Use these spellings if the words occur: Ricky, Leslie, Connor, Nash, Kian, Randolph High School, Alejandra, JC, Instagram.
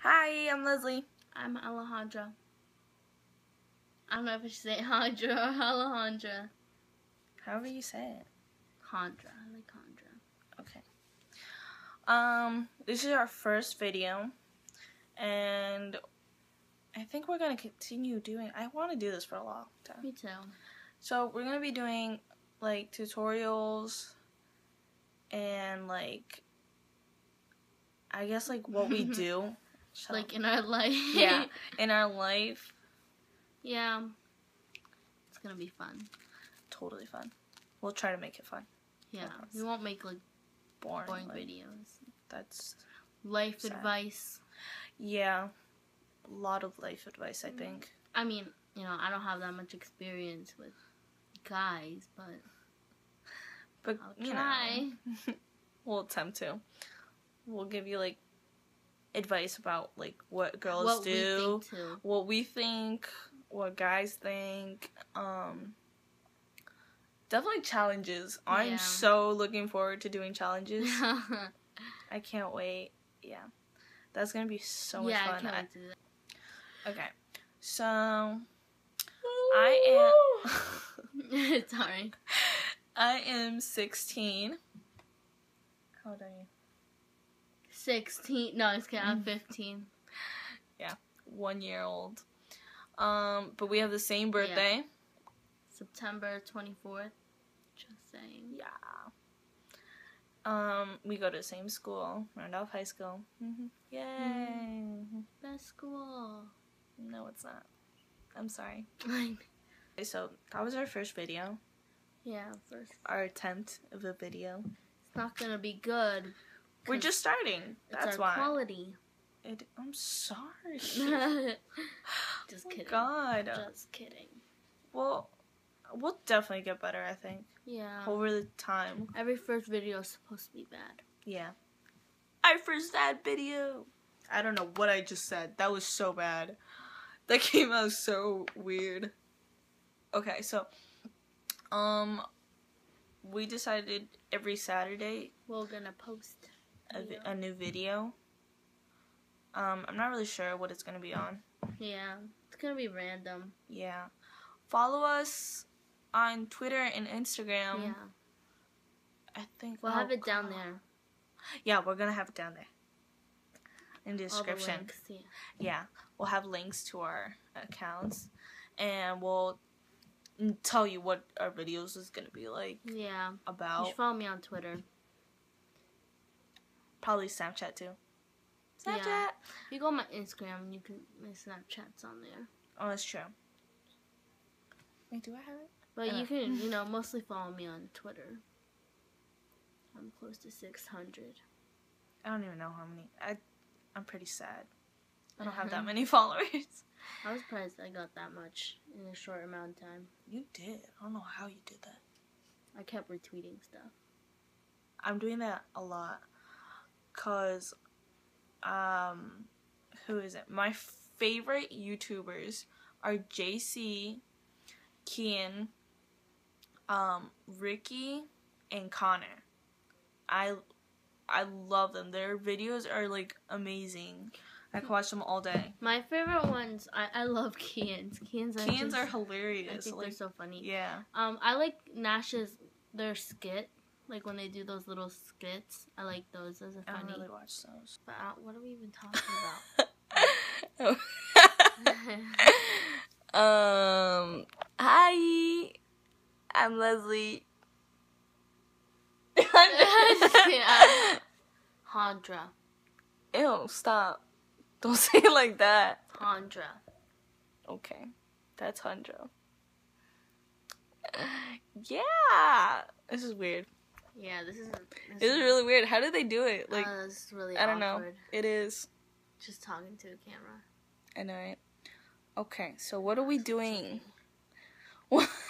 Hi, I'm Leslie. I'm Alejandra. I don't know if I should say Hondra or Alejandra. However you say it. Hondra. I like Hondra. Okay. This is our first video, and I think we're gonna continue doing. I want to do this for a long time. Me too. So we're gonna be doing like tutorials and like, I guess like what we do. Like in our life. Yeah, in our life. Yeah. It's going to be fun. Totally fun. We'll try to make it fun. Yeah. We won't make like boring videos. That's life sad. Advice. Yeah. A lot of life advice, I think. I mean, you know, I don't have that much experience with guys, but I'll try. You know, we'll attempt to. We'll give you like advice about like what girls do, what we think, what guys think, definitely challenges. Yeah. I'm so looking forward to doing challenges. I can't wait. Yeah, that's gonna be so much fun. I can't wait to do that. Okay, so I am 16. How old are you? 16. No, I'm just kidding. I'm 15. Yeah, 1 year old. But we have the same birthday. Yeah. September 24th. Just saying. Yeah. We go to the same school, Randolph High School. Yay! Best school. No, it's not. I'm sorry. Okay, so that was our first video. Yeah, first. Our attempt of a video. It's not gonna be good. We're just starting. That's why. Quality. I'm sorry. Just kidding. God. Just kidding. Well, we'll definitely get better, I think. Yeah. Over the time. Every first video is supposed to be bad. Yeah. Our first bad video. I don't know what I just said. That was so bad. That came out so weird. Okay, so we decided every Saturday we're gonna post a new video. I'm not really sure what it's gonna be on. Yeah, it's gonna be random. Yeah, follow us on Twitter and Instagram. Yeah, I think we'll have it down there. Yeah, we're gonna have it down there in the description. All the links, yeah, we'll have links to our accounts, and we'll tell you what our videos is gonna be like. Yeah, about. You should follow me on Twitter. Probably Snapchat too. Snapchat. Yeah. If you go on my Instagram, you can. My Snapchat's on there. Oh, that's true. Wait, do I have it? But you can, you know, mostly follow me on Twitter. I'm close to 600. I don't even know how many. I'm pretty sad. I don't have that many followers. I was surprised I got that much in a short amount of time. You did. I don't know how you did that. I kept retweeting stuff. I'm doing that a lot. Because, who is it? My favorite YouTubers are JC, Kian, Ricky, and Connor. I love them. Their videos are like amazing. I can watch them all day. My favorite ones, I love Kian's. Kian's are hilarious. I think like, they're so funny. Yeah. I like Nash's skit. Like when they do those little skits, I like those. Those are funny. I don't really watch those. But what are we even talking about? Hi, I'm Leslie. Hondra. Ew! Stop! Don't say it like that. Hondra. Okay, that's Hondra. Yeah, this is weird. Yeah, this is really weird. How do they do it? Like, this is really awkward. I don't know. It is. Just talking to a camera. I know, right? Okay, so what are we doing? What?